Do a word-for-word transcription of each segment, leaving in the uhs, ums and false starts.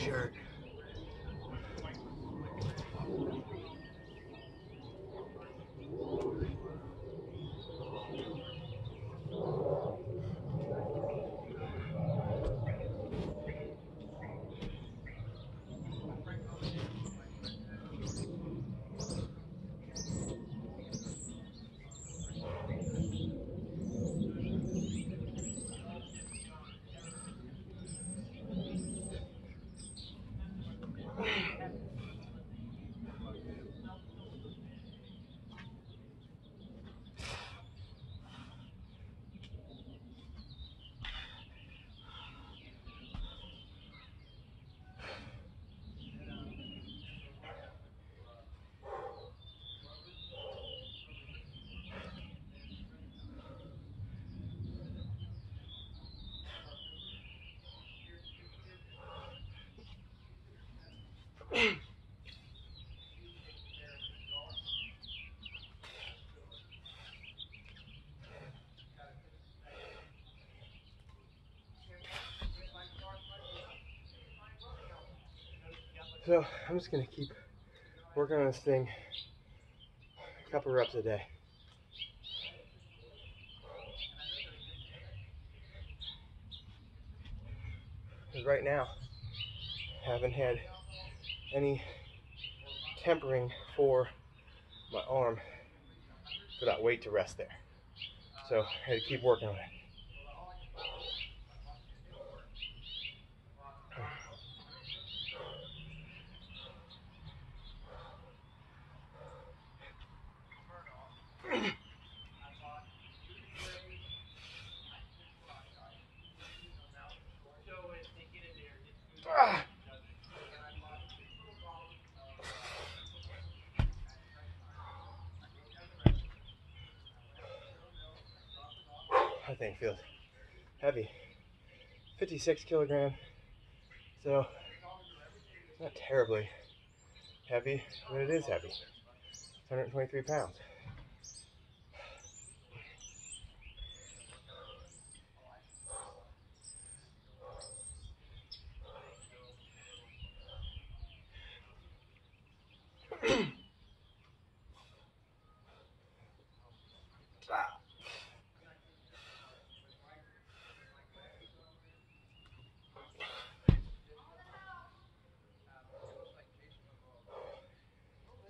shirt. So I'm just going to keep working on this thing a couple reps a day. Because right now, I haven't had any tempering for my arm for that weight to rest there. So I had to keep working on it. That thing feels heavy, fifty-six kilogram, so not terribly heavy, but it is heavy. It's one hundred twenty-three pounds.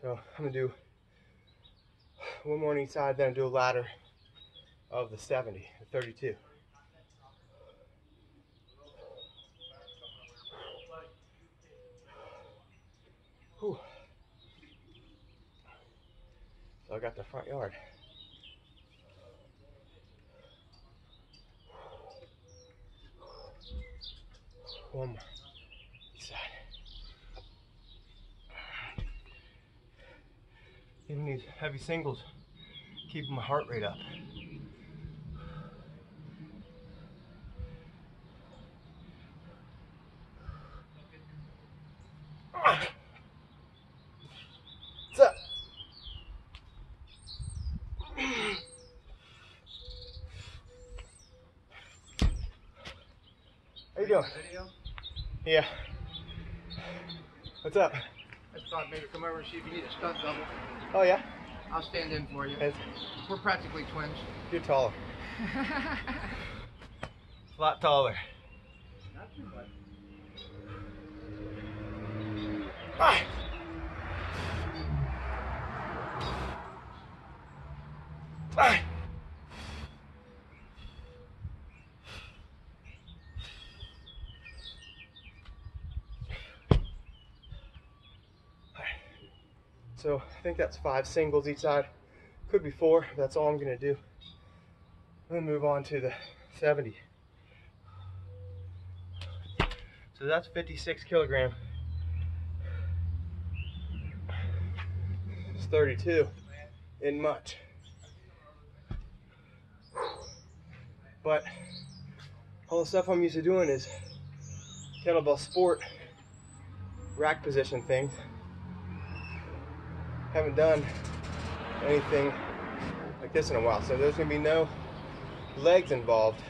So I'm going to do one more on each side, then do a ladder of the seventy, the thirty-two. Whew. So I got the front yard. One more. Even these heavy singles, keeping my heart rate up. What's up? How you doing? Video? Yeah. What's up? I just thought maybe come over and see if you need a stunt double. Oh yeah? I'll stand in for you. It's, We're practically twins. You're taller. A lot taller. Not too much. Ah! Ah! So I think that's five singles each side. Could be four, but that's all I'm gonna do. I'm gonna move on to the seventy. So that's fifty-six kilogram. It's thirty-two, in much. But all the stuff I'm used to doing is kettlebell sport, rack position things. Haven't done anything like this in a while, so there's going to be no legs involved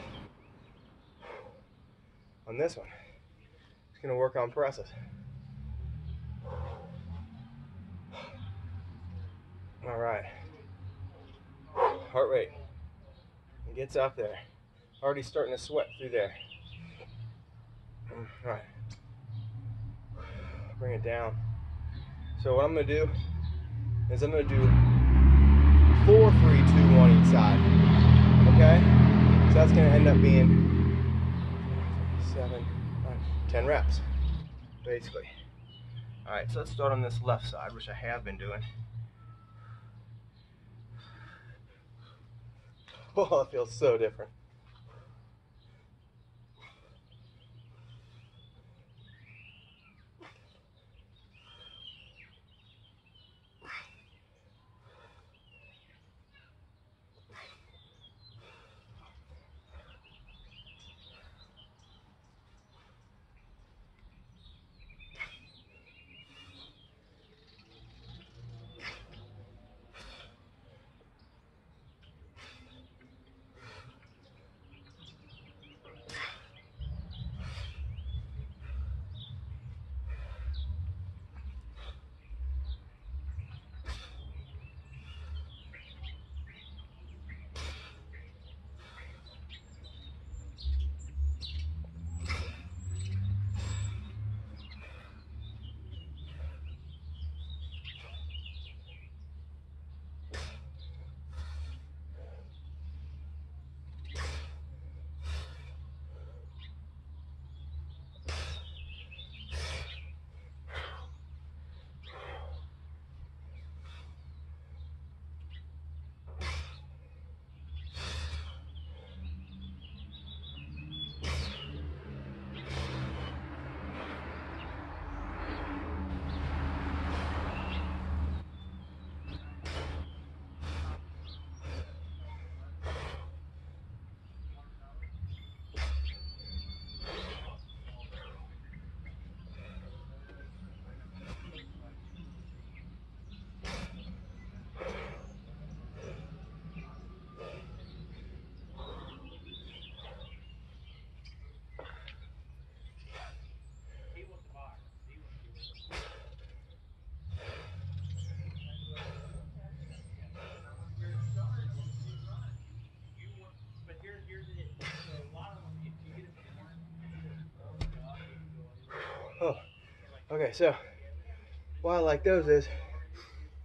on this one. It's going to work on presses. All right. Heart rate. It gets up there. Already starting to sweat through there. All right. Bring it down. So what I'm going to do is I'm going to do four, three, two, one each side. Okay? So that's going to end up being seven, nine, ten reps, basically. All right, so let's start on this left side, which I have been doing. Oh, it feels so different. Okay, so why I like those is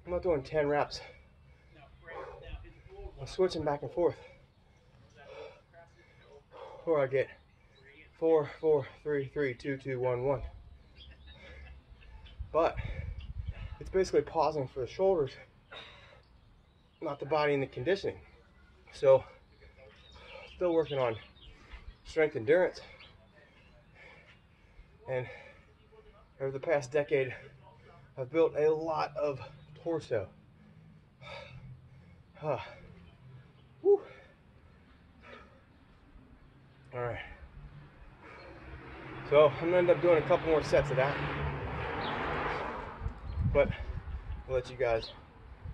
I'm not doing ten reps. I'm switching back and forth, or I get four, four, three, three, two, two, one, one. But it's basically pausing for the shoulders, not the body and the conditioning. So still working on strength, endurance, and over the past decade, I've built a lot of torso. Huh. Woo. All right. So I'm gonna end up doing a couple more sets of that, but I'll let you guys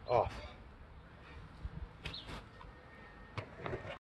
off.